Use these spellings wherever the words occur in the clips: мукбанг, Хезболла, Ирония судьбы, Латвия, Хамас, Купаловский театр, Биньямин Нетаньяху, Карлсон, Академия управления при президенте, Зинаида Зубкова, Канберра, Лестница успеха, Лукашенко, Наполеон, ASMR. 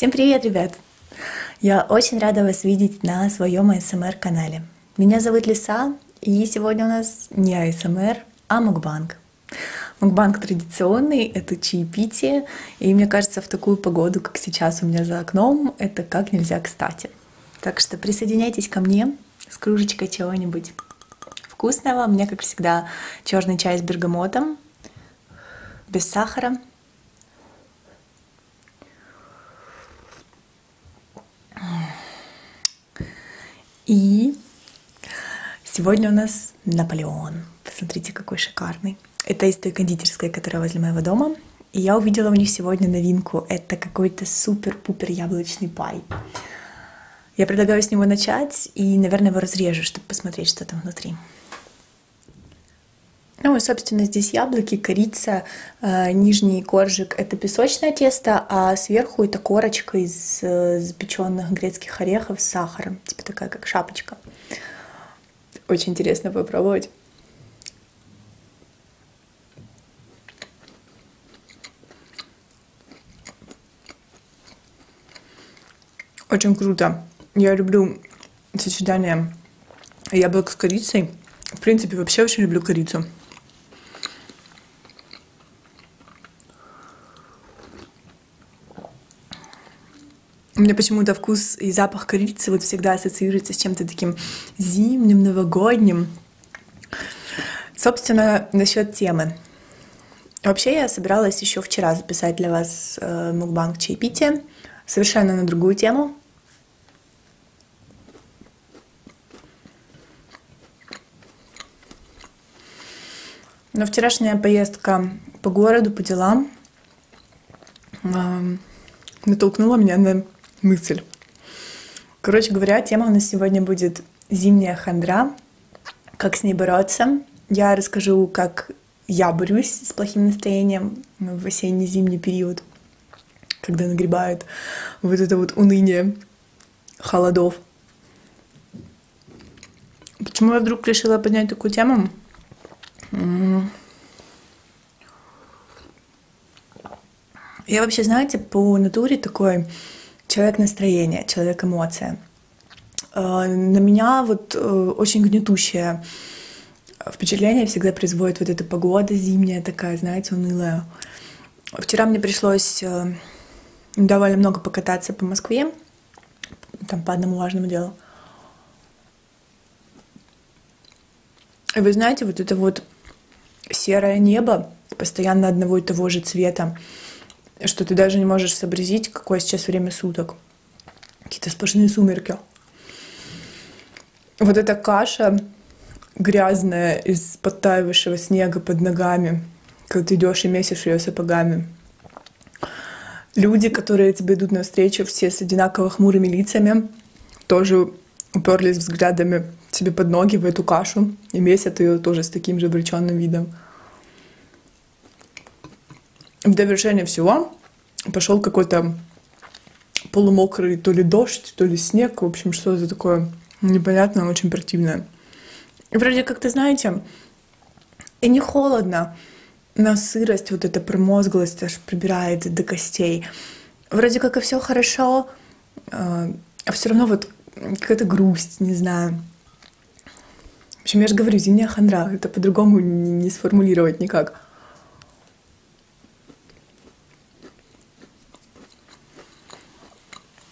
Всем привет, ребят! Я очень рада вас видеть на своем ASMR-канале. Меня зовут Лиса, и сегодня у нас не ASMR, а мукбанг. Мукбанг традиционный, это чаепитие, и мне кажется, в такую погоду, как сейчас у меня за окном, это как нельзя кстати. Так что присоединяйтесь ко мне с кружечкой чего-нибудь вкусного. У меня, как всегда, черный чай с бергамотом, без сахара. И сегодня у нас Наполеон. Посмотрите, какой шикарный. Это из той кондитерской, которая возле моего дома. И я увидела у них сегодня новинку. Это какой-то супер-пупер яблочный пай. Я предлагаю с него начать и, наверное, его разрежу, чтобы посмотреть, что там внутри. Ну и, собственно, здесь яблоки, корица, нижний коржик — это песочное тесто, а сверху это корочка из запеченных грецких орехов с сахаром, типа такая, как шапочка. Очень интересно попробовать. Очень круто. Я люблю сочетание яблок с корицей. В принципе, вообще очень люблю корицу. У меня почему-то вкус и запах корицы вот всегда ассоциируется с чем-то таким зимним, новогодним. Собственно, насчет темы. Вообще, я собиралась еще вчера записать для вас мукбанг чаепития, совершенно на другую тему. Но вчерашняя поездка по городу, по делам натолкнула меня на мысль. Короче говоря, тема у нас сегодня будет зимняя хандра, как с ней бороться. Я расскажу, как я борюсь с плохим настроением в осенне-зимний период, когда нагребает вот это вот уныние холодов. Почему я вдруг решила поднять такую тему? Я вообще, знаете, по натуре такой человек настроения, человек эмоция. На меня вот очень гнетущее впечатление всегда производит вот эта погода зимняя такая, знаете, унылая. Вчера мне пришлось довольно много покататься по Москве, там по одному важному делу. И вы знаете, вот это вот серое небо, постоянно одного и того же цвета, что ты даже не можешь сообразить, какое сейчас время суток. Какие-то сплошные сумерки. Вот эта каша грязная из подтаивающего снега под ногами, когда ты идешь и месишь ее сапогами. Люди, которые тебе идут навстречу, все с одинаково хмурыми лицами, тоже уперлись взглядами себе под ноги в эту кашу и месят ее тоже с таким же обреченным видом. В довершение всего пошел какой-то полумокрый то ли дождь, то ли снег, в общем, что-то такое непонятное, очень противное. И вроде как, ты знаете, и не холодно, но сырость, вот эта промозглость аж прибирает до костей. Вроде как и все хорошо, а все равно вот какая-то грусть, не знаю. В общем, я же говорю, зимняя хандра, это по-другому не сформулировать никак.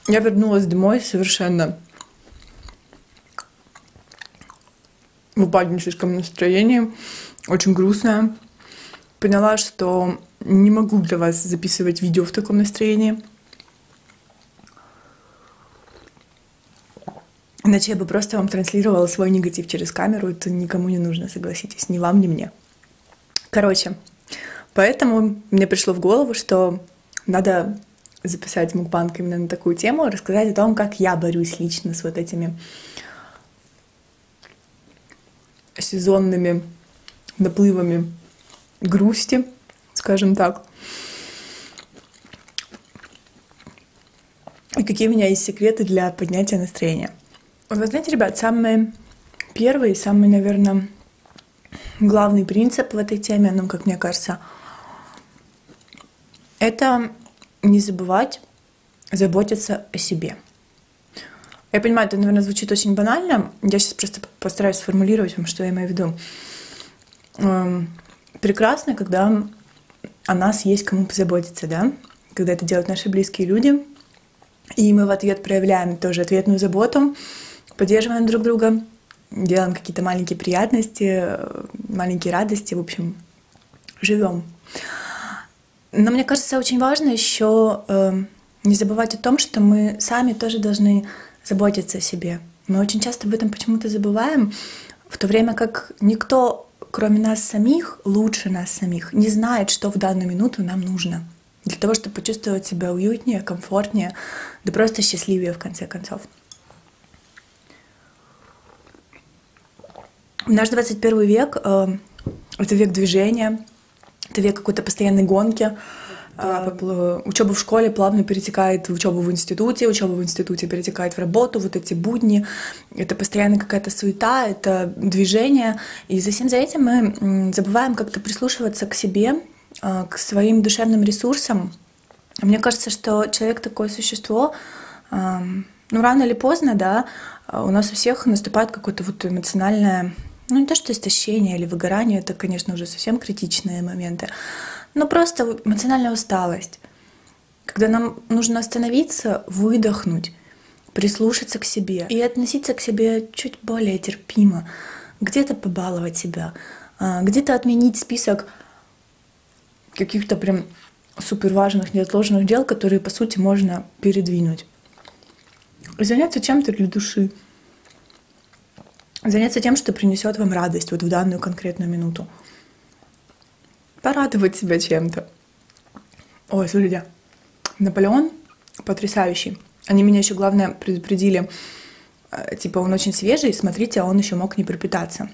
Я вернулась домой совершенно в упадническом настроении, очень грустная. Поняла, что не могу для вас записывать видео в таком настроении. Иначе я бы просто вам транслировала свой негатив через камеру. Это никому не нужно, согласитесь, ни вам, ни мне. Короче, поэтому мне пришло в голову, что надо записать мукбанг именно на такую тему, рассказать о том, как я борюсь лично с вот этими сезонными наплывами грусти, скажем так. И какие у меня есть секреты для поднятия настроения. Вы знаете, ребят, самый первый, самый, наверное, главный принцип в этой теме, ну, как мне кажется, это не забывать заботиться о себе. Я понимаю, это, наверное, звучит очень банально. Я сейчас просто постараюсь сформулировать вам, что я имею в виду. Прекрасно, когда о нас есть кому позаботиться, да? Когда это делают наши близкие люди. И мы в ответ проявляем тоже ответную заботу, поддерживаем друг друга, делаем какие-то маленькие приятности, маленькие радости, в общем, живем. Но мне кажется, очень важно еще не забывать о том, что мы сами тоже должны заботиться о себе. Мы очень часто об этом почему-то забываем, в то время как никто, кроме нас самих, лучше нас самих, не знает, что в данную минуту нам нужно. Для того, чтобы почувствовать себя уютнее, комфортнее, да просто счастливее, в конце концов. Наш 21 век — это век движения, это век какой-то постоянной гонки. Учеба в школе плавно перетекает в учебу в институте, учеба в институте перетекает в работу, вот эти будни. Это постоянно какая-то суета, это движение. И за всем за этим мы забываем как-то прислушиваться к себе, к своим душевным ресурсам. Мне кажется, что человек такое существо, ну, рано или поздно, да, у нас у всех наступает какое-то вот эмоциональное, ну, не то что истощение или выгорание, это, конечно, уже совсем критичные моменты, но просто эмоциональная усталость, когда нам нужно остановиться, выдохнуть, прислушаться к себе и относиться к себе чуть более терпимо, где-то побаловать себя, где-то отменить список каких-то прям суперважных, неотложных дел, которые, по сути, можно передвинуть. Заняться чем-то для души. Заняться тем, что принесет вам радость вот в данную конкретную минуту. Порадовать себя чем-то. Ой, смотрите, Наполеон потрясающий. Они меня еще, главное, предупредили, типа, он очень свежий, смотрите, а он еще мог не пропитаться.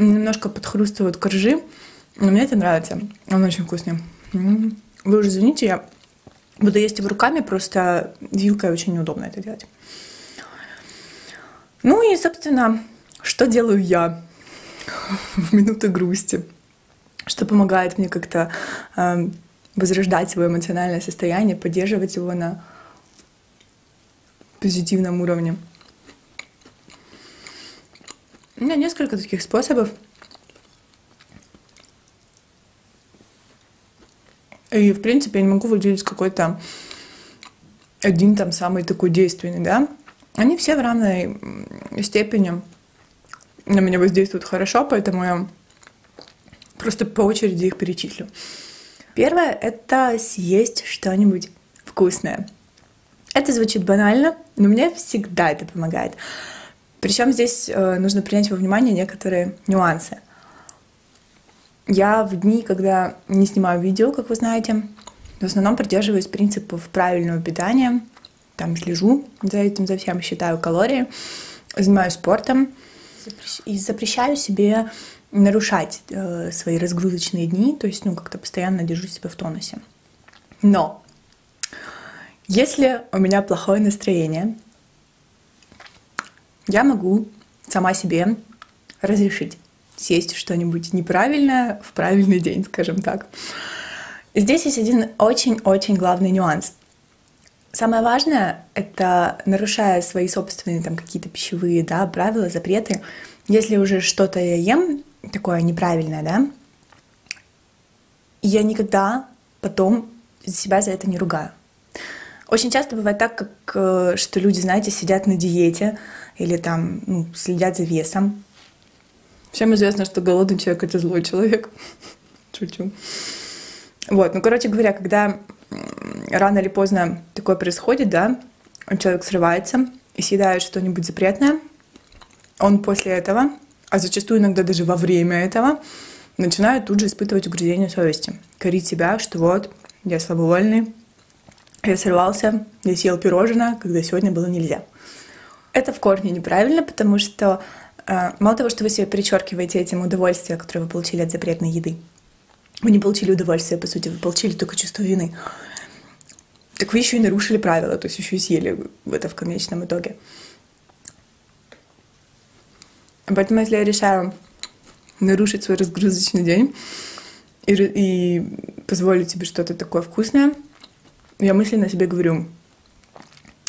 Немножко подхрустывают коржи, но мне это нравится. Он очень вкусный. Вы уже извините, я буду есть его руками, просто вилкой очень неудобно это делать. Ну и, собственно, что делаю я в минуты грусти? Что помогает мне как-то возрождать свое эмоциональное состояние, поддерживать его на позитивном уровне? У меня несколько таких способов. И, в принципе, я не могу выделить какой-то один там самый такой действенный, да. Они все в равной степени на меня воздействуют хорошо, поэтому я просто по очереди их перечислю. Первое — это съесть что-нибудь вкусное. Это звучит банально, но мне всегда это помогает. Причем здесь нужно принять во внимание некоторые нюансы. Я в дни, когда не снимаю видео, как вы знаете, в основном придерживаюсь принципов правильного питания, там слежу за этим, за всем, считаю калории, занимаюсь спортом и запрещаю себе нарушать свои разгрузочные дни, то есть, ну, как-то постоянно держу себя в тонусе. Но если у меня плохое настроение, я могу сама себе разрешить съесть что-нибудь неправильное в правильный день, скажем так. И здесь есть один очень-очень главный нюанс. Самое важное — это, нарушая свои собственные там какие-то пищевые, да, правила, запреты, если уже что-то я ем такое неправильное, да, я никогда потом себя за это не ругаю. Очень часто бывает так, как, что люди, знаете, сидят на диете или там, ну, следят за весом. Всем известно, что голодный человек — это злой человек. Шучу. Вот, ну, короче говоря, когда рано или поздно такое происходит, да, человек срывается и съедает что-нибудь запретное, он после этого, а зачастую иногда даже во время этого, начинает тут же испытывать угрызение совести, корить себя, что вот, я слабовольный, я сорвался, я съел пирожное, когда сегодня было нельзя. Это в корне неправильно, потому что мало того, что вы себе перечеркиваете этим удовольствие, которое вы получили от запретной еды, вы не получили удовольствие, по сути, вы получили только чувство вины. Так вы еще и нарушили правила, то есть еще и съели это в конечном итоге. Поэтому если я решаю нарушить свой разгрузочный день и позволю тебе что-то такое вкусное, я мысленно себе говорю: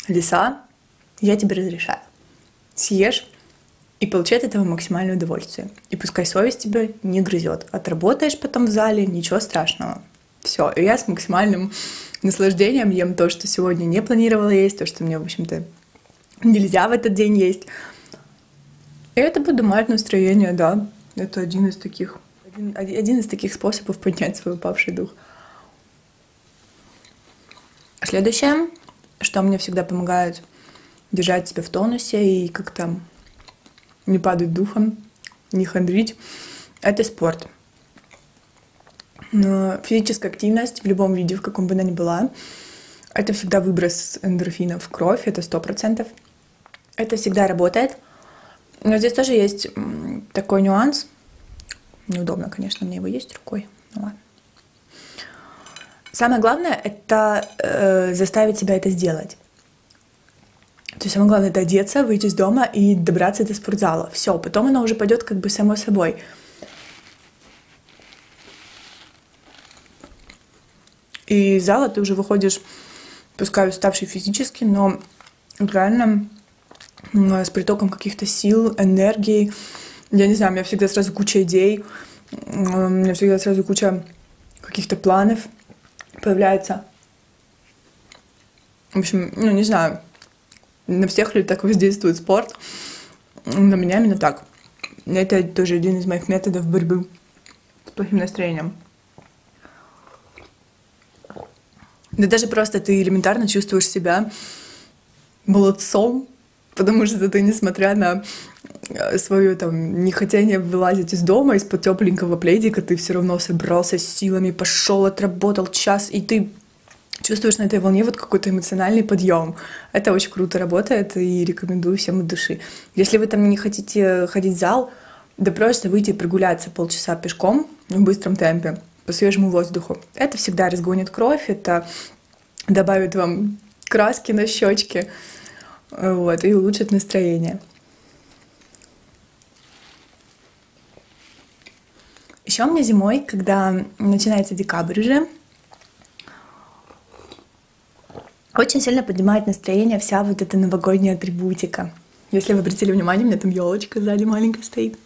Лиса, я тебе разрешаю. Съешь и получай от этого максимальное удовольствие. И пускай совесть тебя не грызет. Отработаешь потом в зале, ничего страшного. Все, и я с максимальным наслаждением ем то, что сегодня не планировала есть, то, что мне, в общем-то, нельзя в этот день есть. И это поднимает настроение, да. Это один из таких способов поднять свой упавший дух. Следующее, что мне всегда помогает держать себя в тонусе и как-то не падать духом, не хандрить, это спорт. Но физическая активность в любом виде, в каком бы она ни была, это всегда выброс эндорфинов в кровь, это 100%. Это всегда работает. Но здесь тоже есть такой нюанс. Неудобно, конечно, мне его есть рукой. Ну ладно. Самое главное — это заставить себя это сделать. То есть самое главное — это одеться, выйти из дома и добраться до спортзала. Все, потом оно уже пойдет как бы само собой. И из зала ты уже выходишь, пускай уставший физически, но реально с притоком каких-то сил, энергии. Я не знаю, у меня всегда сразу куча идей, у меня всегда сразу куча каких-то планов появляется. В общем, ну не знаю, на всех ли так воздействует спорт, на меня именно так. Это тоже один из моих методов борьбы с плохим настроением. Да даже просто ты элементарно чувствуешь себя молодцом, потому что ты, несмотря на свое там нехотение вылазить из дома, из-под тепленького пледика, ты все равно собрался с силами, пошел, отработал час, и ты чувствуешь на этой волне вот какой-то эмоциональный подъем. Это очень круто работает, и рекомендую всем от души. Если вы там не хотите ходить в зал, да просто выйти и прогуляться полчаса пешком в быстром темпе по свежему воздуху. Это всегда разгонит кровь, это добавит вам краски на щечки, вот, и улучшит настроение. Еще у меня зимой, когда начинается декабрь уже, очень сильно поднимает настроение вся вот эта новогодняя атрибутика. Если вы обратили внимание, у меня там елочка сзади маленькая стоит.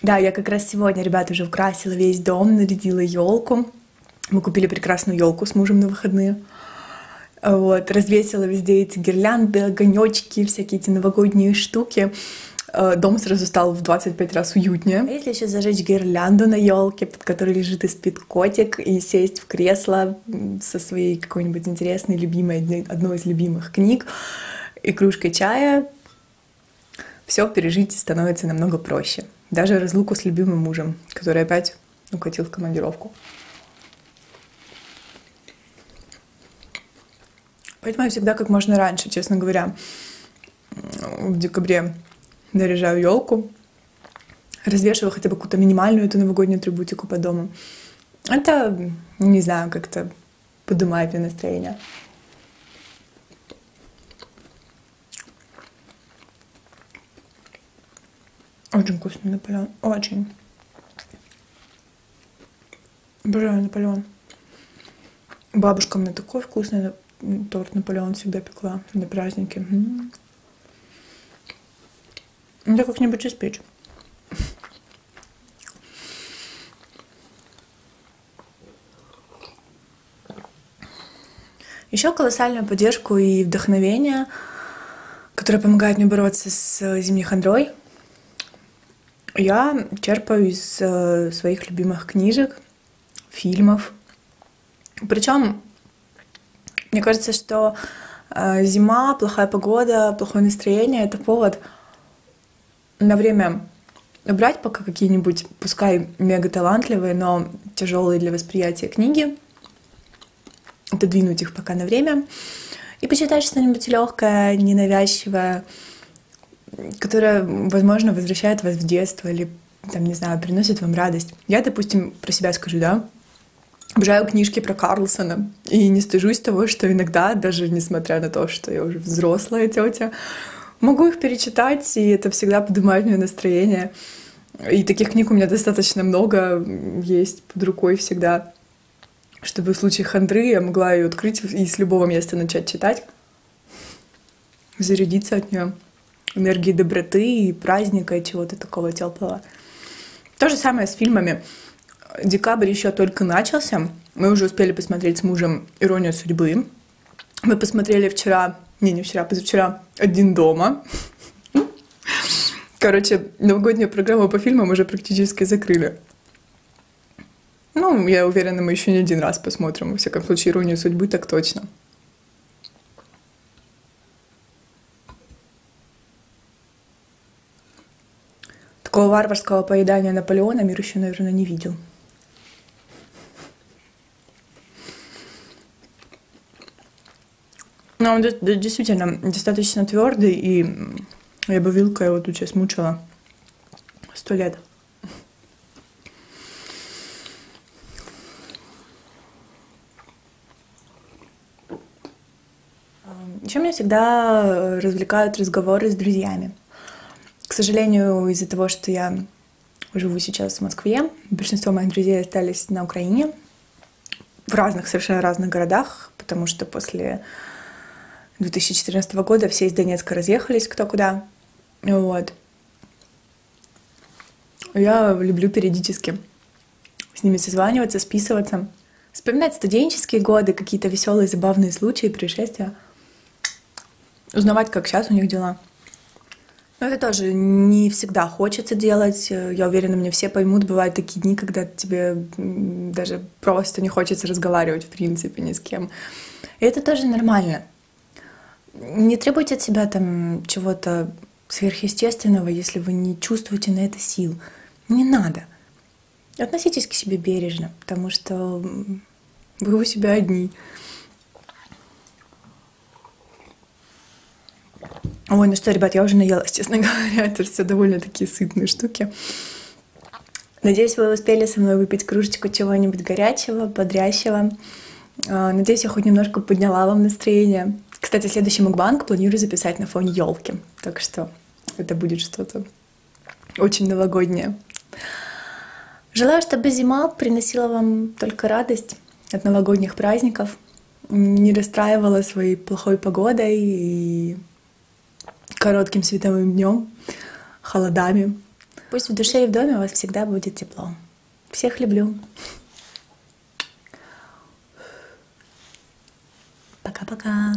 Да, я как раз сегодня, ребята, уже украсила весь дом, нарядила елку. Мы купили прекрасную елку с мужем на выходные. Вот, развесила везде эти гирлянды, огонечки, всякие эти новогодние штуки. Дом сразу стал в 25 раз уютнее. А если еще зажечь гирлянду на елке, под которой лежит и спит котик, и сесть в кресло со своей какой-нибудь интересной, любимой, одной из любимых книг и кружкой чая, все пережить становится намного проще. Даже разлуку с любимым мужем, который опять укатил в командировку. Поэтому я всегда как можно раньше, честно говоря, в декабре наряжаю елку, развешиваю хотя бы какую-то минимальную эту новогоднюю атрибутику по дому. Это, не знаю, как-то поднимает мне настроение. Очень вкусный Наполеон, очень. Обожаю Наполеон. Бабушка мне такой вкусный торт Наполеон всегда пекла на праздники. Надо как-нибудь испечь. Еще колоссальную поддержку и вдохновение, которое помогает мне бороться с зимней хандрой, я черпаю из своих любимых книжек, фильмов. Причем, мне кажется, что зима, плохая погода, плохое настроение — это повод на время убрать пока какие-нибудь, пускай мега талантливые, но тяжелые для восприятия книги, отодвинуть их пока на время и почитать что-нибудь легкое, ненавязчивое, которое, возможно, возвращает вас в детство или, там, не знаю, приносит вам радость. Я, допустим, про себя скажу, да, обожаю книжки про Карлсона и не стыжусь того, что иногда, даже несмотря на то, что я уже взрослая тетя, могу их перечитать, и это всегда поднимает мне настроение. И таких книг у меня достаточно много, есть под рукой всегда. чтобы в случае хандры я могла ее открыть и с любого места начать читать, зарядиться от нее энергией доброты и праздника, и чего-то такого теплого. То же самое с фильмами. Декабрь еще только начался. Мы уже успели посмотреть с мужем «Иронию судьбы». Мы посмотрели вчера, позавчера «Один дома». Короче, новогоднюю программу по фильмам уже практически закрыли. Ну, я уверена, мы еще не один раз посмотрим. Во всяком случае, «Иронию судьбы» так точно. Такого варварского поедания Наполеона мир еще, наверное, не видел. Но он действительно достаточно твердый, и я бы вилкой его тут сейчас мучила 100 лет. Еще меня всегда развлекают разговоры с друзьями. К сожалению, из-за того, что я живу сейчас в Москве, большинство моих друзей остались на Украине, в разных, совершенно разных городах, потому что после 2014 года все из Донецка разъехались кто куда. Вот. Я люблю периодически с ними созваниваться, списываться, вспоминать студенческие годы, какие-то веселые, забавные случаи, происшествия, узнавать, как сейчас у них дела. Но это тоже не всегда хочется делать. Я уверена, мне все поймут. Бывают такие дни, когда тебе даже просто не хочется разговаривать, в принципе, ни с кем. И это тоже нормально. Не требуйте от себя там чего-то сверхъестественного, если вы не чувствуете на это сил. Не надо. Относитесь к себе бережно, потому что вы у себя одни. Ой, ну что, ребят, я уже наелась, честно говоря. Это все довольно-таки сытные штуки. Надеюсь, вы успели со мной выпить кружечку чего-нибудь горячего, бодрящего. Надеюсь, я хоть немножко подняла вам настроение. Кстати, следующий мукбанг планирую записать на фоне елки. Так что это будет что-то очень новогоднее. Желаю, чтобы зима приносила вам только радость от новогодних праздников. Не расстраивала своей плохой погодой и коротким световым днем, холодами. Пусть в душе и в доме у вас всегда будет тепло. Всех люблю. Пока-пока.